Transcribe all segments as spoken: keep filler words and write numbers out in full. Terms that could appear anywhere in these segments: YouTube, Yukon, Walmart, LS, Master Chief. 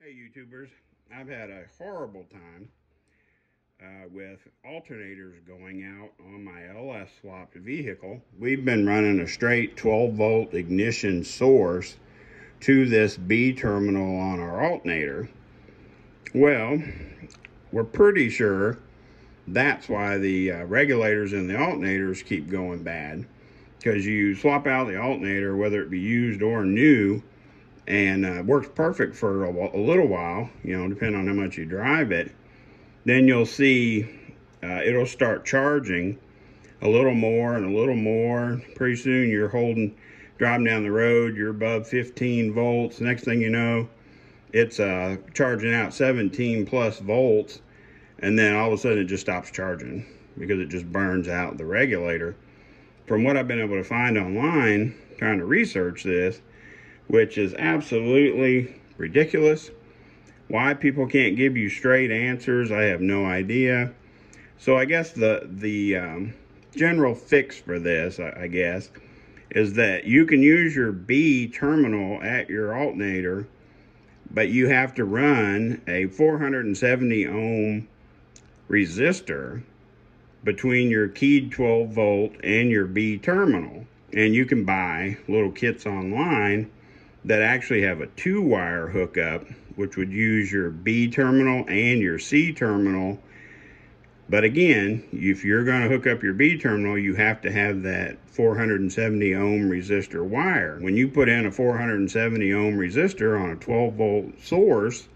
Hey YouTubers, I've had a horrible time uh, with alternators going out on my L S swapped vehicle. We've been running a straight twelve volt ignition source to this B terminal on our alternator. Well, we're pretty sure that's why the uh, regulators in the alternators keep going bad, because you swap out the alternator, whether it be used or new, and uh, works perfect for a, a little while, you know, depending on how much you drive it. Then you'll see uh, it'll start charging a little more and a little more. Pretty soon you're holding, driving down the road, you're above fifteen volts. Next thing you know, it's uh, charging out seventeen plus volts. And then all of a sudden it just stops charging because it just burns out the regulator. From what I've been able to find online, trying to research this, which is absolutely ridiculous. Why people can't give you straight answers, I have no idea. So I guess the, the um, general fix for this, I, I guess, is that you can use your B terminal at your alternator, but you have to run a four hundred seventy ohm resistor between your keyed twelve volt and your B terminal. And you can buy little kits online that actually have a two-wire hookup, which would use your B terminal and your C terminal. But again, if you're going to hook up your B terminal, you have to have that four hundred seventy ohm resistor wire. When you put in a four hundred seventy ohm resistor on a twelve volt source,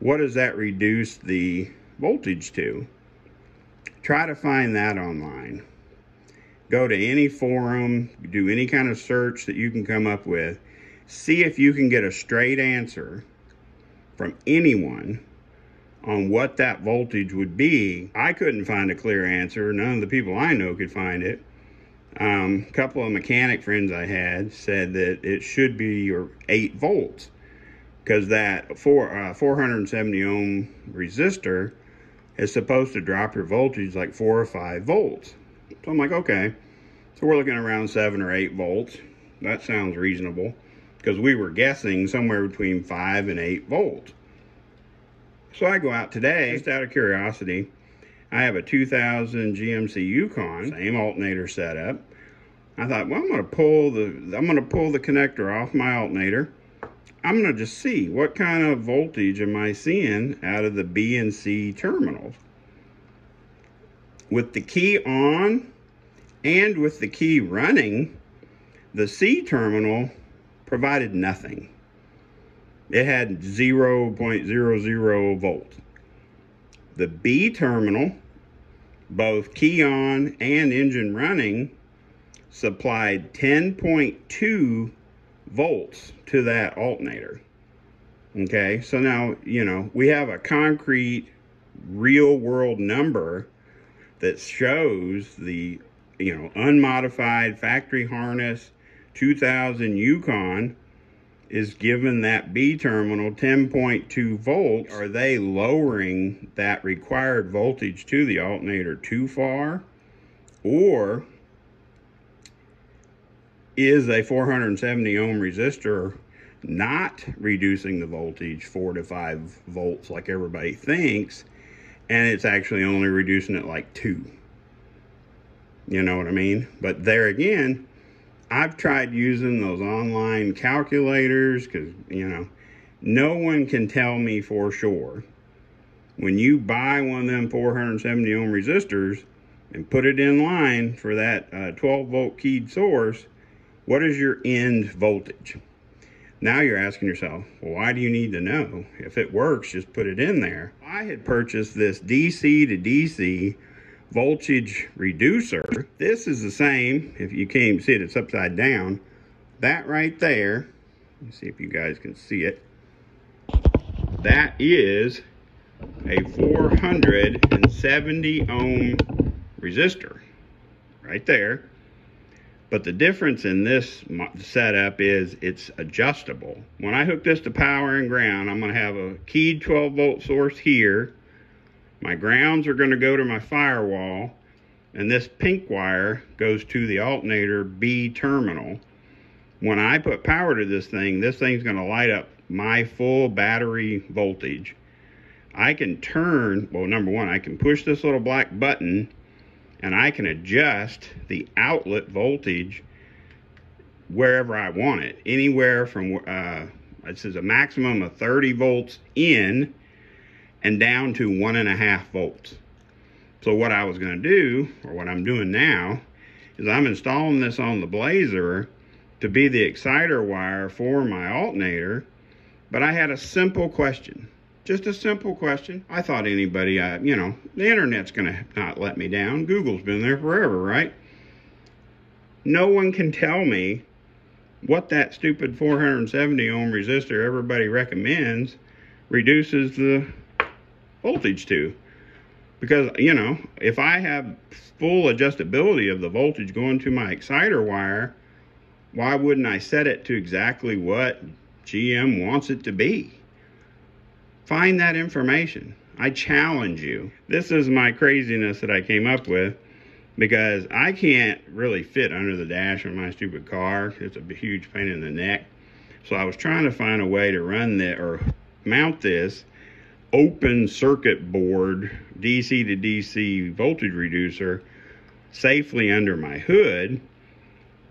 what does that reduce the voltage to? Try to find that online. Go to any forum, do any kind of search that you can come up with. See if you can get a straight answer from anyone on what that voltage would be. I couldn't find a clear answer. None of the people I know could find it. Um, a couple of mechanic friends I had said that it should be your eight volts, because that four, uh, four hundred seventy ohm resistor is supposed to drop your voltage like four or five volts. So I'm like, okay, so we're looking around seven or eight volts. That sounds reasonable, because we were guessing somewhere between five and eight volts. So I go out today, just out of curiosity. I have a two thousand G M C Yukon, same alternator setup. I thought, well, I'm going to pull the I'm going to pull the connector off my alternator. I'm going to just see what kind of voltage am I seeing out of the B and C terminals. With the key on and with the key running, the C terminal provided nothing. It had zero point zero zero volts. The B terminal, both key on and engine running, supplied ten point two volts to that alternator. Okay, so now, you know, we have a concrete real world number that shows the, you know, unmodified factory harness two thousand Yukon is given that B terminal ten point two volts. Are they lowering that required voltage to the alternator too far? Or is a four hundred seventy ohm resistor not reducing the voltage four to five volts like everybody thinks, and it's actually only reducing it like two? You know what I mean? But there again, I've tried using those online calculators, because, you know, no one can tell me for sure. When you buy one of them four hundred seventy ohm resistors and put it in line for that uh, twelve volt keyed source, what is your end voltage? Now you're asking yourself, well, why do you need to know? If it works, just put it in there. I had purchased this D C to D C voltage reducer. This is the same. If you can't even see it, it's upside down. That right there, let me see if you guys can see it, that is a four hundred seventy ohm resistor right there. But the difference in this setup is it's adjustable. When I hook this to power and ground, I'm going to have a keyed twelve volt source here. My grounds are going to go to my firewall, and this pink wire goes to the alternator B terminal. When I put power to this thing, this thing's going to light up my full battery voltage, I can turn, well, number one, I can push this little black button and I can adjust the outlet voltage wherever I want it, anywhere from, uh, it says a maximum of thirty volts in and down to one and a half volts. So what I was gonna do, or what I'm doing now, is I'm installing this on the Blazer to be the exciter wire for my alternator, but I had a simple question. Just a simple question. I thought anybody, uh, you know, the internet's gonna not let me down. Google's been there forever, right? No one can tell me what that stupid four hundred seventy ohm resistor everybody recommends reduces the voltage to. Because, you know, if I have full adjustability of the voltage going to my exciter wire, why wouldn't I set it to exactly what G M wants it to be? Find that information. I challenge you. This is my craziness that I came up with, because I can't really fit under the dash of my stupid car. It's a huge pain in the neck. So I was trying to find a way to run that or mount this open circuit board D C to D C voltage reducer safely under my hood.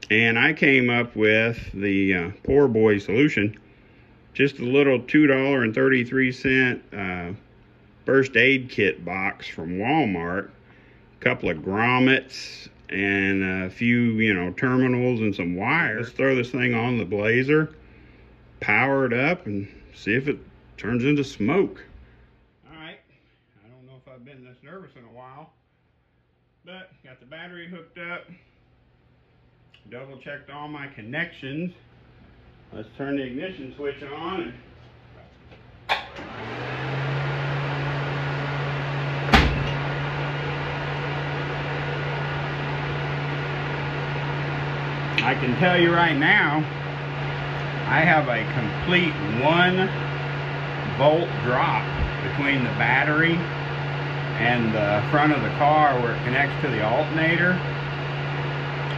And I came up with the uh, poor boy solution. Just a little two dollar and thirty-three cent uh, first aid kit box from Walmart. A couple of grommets and a few, you know, terminals and some wires. Let's throw this thing on the Blazer, power it up, and see if it turns into smoke. All right, I don't know if I've been this nervous in a while, but got the battery hooked up. Double checked all my connections. Let's turn the ignition switch on. I can tell you right now, I have a complete one volt drop between the battery and the front of the car where it connects to the alternator,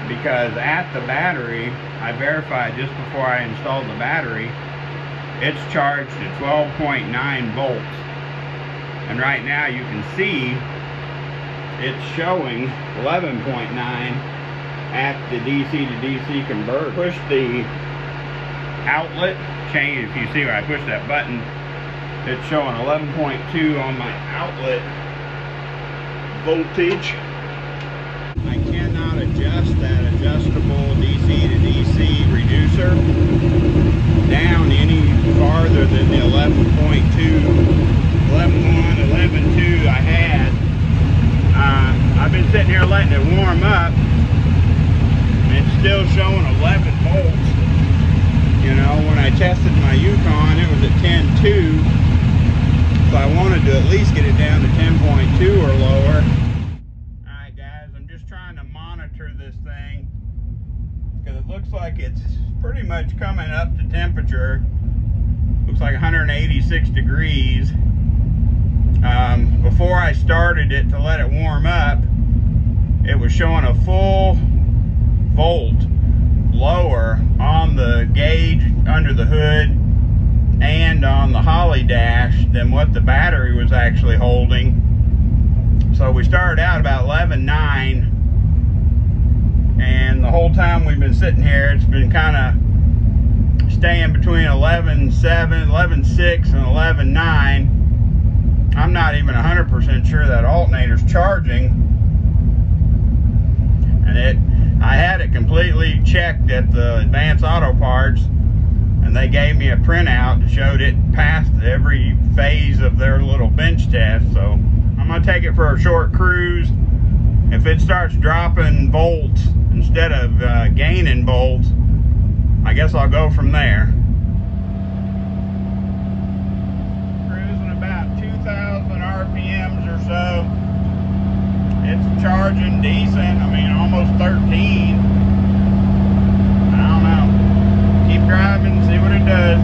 because at the battery, I verified just before I installed the battery, it's charged to twelve point nine volts. And right now you can see it's showing eleven point nine at the D C to D C converter. Push the outlet, change, if you see where I push that button, it's showing eleven point two on my outlet voltage. I cannot adjust that adjustable D C to D C reducer down any farther than the eleven point two, eleven point one, eleven point two I had. Uh, I've been sitting here letting it warm up, and it's still showing eleven volts. You know, when I tested my Yukon, it was at ten point two, so I wanted to at least get it down to ten point two or lower. This thing, because it looks like it's pretty much coming up to temperature. Looks like one hundred eighty-six degrees. Um, before I started it to let it warm up, it was showing a full volt lower on the gauge under the hood and on the Holly dash than what the battery was actually holding. So we started out about eleven point nine. And the whole time we've been sitting here, it's been kind of staying between eleven point seven, eleven point six, and eleven point nine. I'm not even one hundred percent sure that alternator's charging. And it, I had it completely checked at the Advanced Auto Parts, and they gave me a printout that showed it passed every phase of their little bench test. So I'm going to take it for a short cruise. If it starts dropping volts instead of uh, gaining volts, I guess I'll go from there. Cruising about two thousand R P Ms or so. It's charging decent. I mean, almost thirteen. I don't know. Keep driving, see what it does.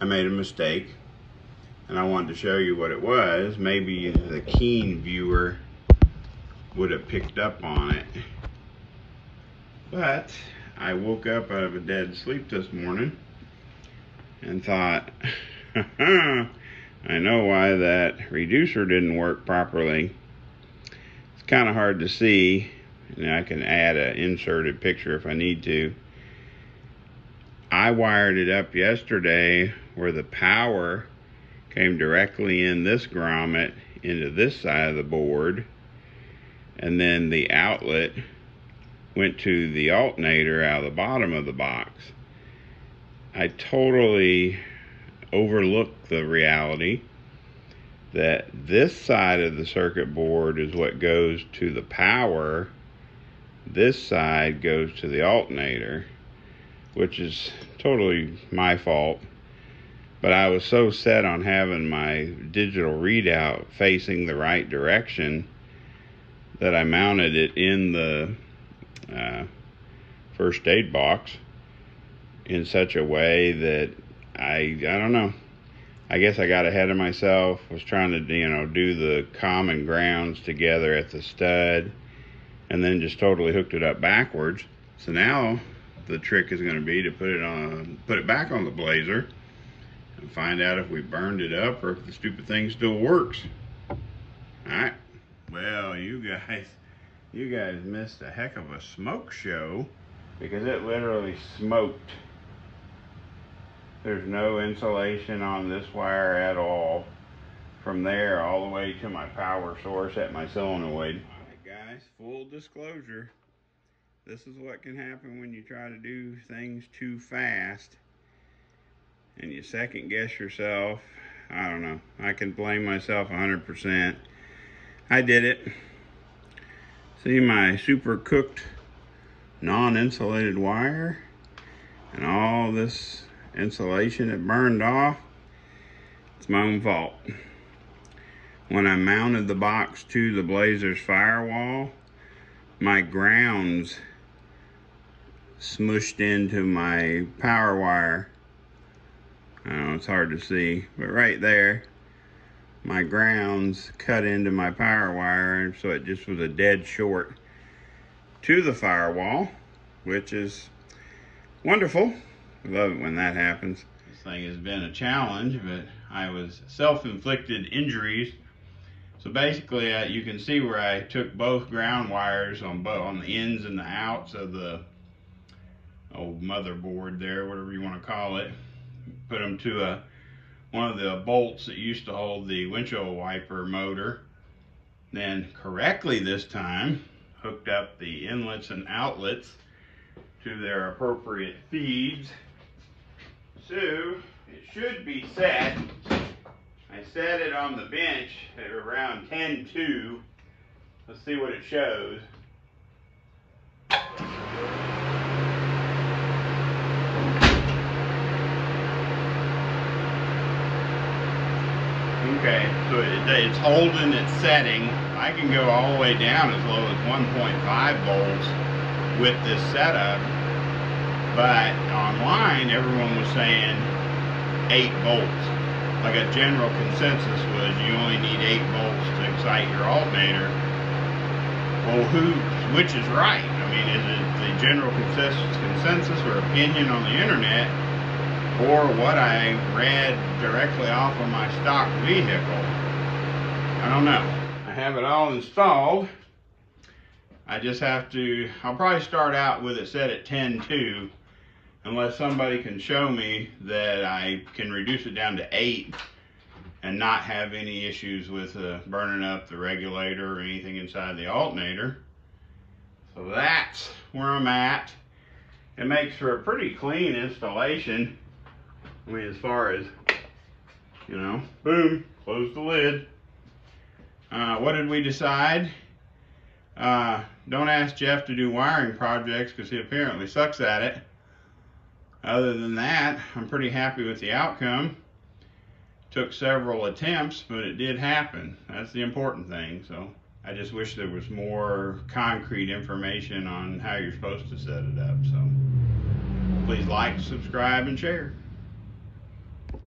I made a mistake, and I wanted to show you what it was. Maybe the keen viewer would have picked up on it. But I woke up out of a dead sleep this morning and thought, I know why that reducer didn't work properly. It's kind of hard to see, and I can add an inserted picture if I need to. I wired it up yesterday where the power came directly in this grommet into this side of the board, and then the outlet went to the alternator out of the bottom of the box. I totally overlooked the reality that this side of the circuit board is what goes to the power. This side goes to the alternator, which is totally my fault. But I was so set on having my digital readout facing the right direction that I mounted it in the uh, first aid box in such a way that I, I don't know. I guess I got ahead of myself, was trying to, you know, do the common grounds together at the stud, and then just totally hooked it up backwards. So now the trick is going to be to put it on, put it back on the Blazer and find out if we burned it up or if the stupid thing still works. All right. Well, you guys, you guys missed a heck of a smoke show because it literally smoked. There's no insulation on this wire at all. From there all the way to my power source at my solenoid. Alright guys, full disclosure. This is what can happen when you try to do things too fast and you second guess yourself. I don't know. I can blame myself one hundred percent. I did it. See my super cooked non-insulated wire and all this insulation it burned off. It's my own fault. When I mounted the box to the Blazer's firewall, my grounds smushed into my power wire. I don't know, it's hard to see, but right there my grounds cut into my power wire, so it just was a dead short to the firewall, which is wonderful. I love it when that happens. This thing has been a challenge, but I was self-inflicted injuries. So basically, uh, you can see where I took both ground wires on both on the ends and the outs of the old motherboard there, whatever you want to call it. Put them to a one of the bolts that used to hold the windshield wiper motor. Then correctly this time, hooked up the inlets and outlets to their appropriate feeds. So it should be set. I set it on the bench at around ten two. Let's see what it shows. Okay, so it, it's holding its setting. I can go all the way down as low as one point five volts with this setup, but online everyone was saying eight volts. Like a general consensus was you only need eight volts to excite your alternator. Well, who, which is right? I mean, is it the general consensus or opinion on the internet, or what I read directly off of my stock vehicle? I don't know. I have it all installed. I just have to, I'll probably start out with it set at ten two, unless somebody can show me that I can reduce it down to eight and not have any issues with uh, burning up the regulator or anything inside the alternator. So that's where I'm at. It makes for a pretty clean installation. I mean, as far as, you know, boom, close the lid. Uh, what did we decide? Uh, don't ask Jeff to do wiring projects because he apparently sucks at it. Other than that, I'm pretty happy with the outcome. Took several attempts, but it did happen. That's the important thing. So I just wish there was more concrete information on how you're supposed to set it up. So please like, subscribe, and share.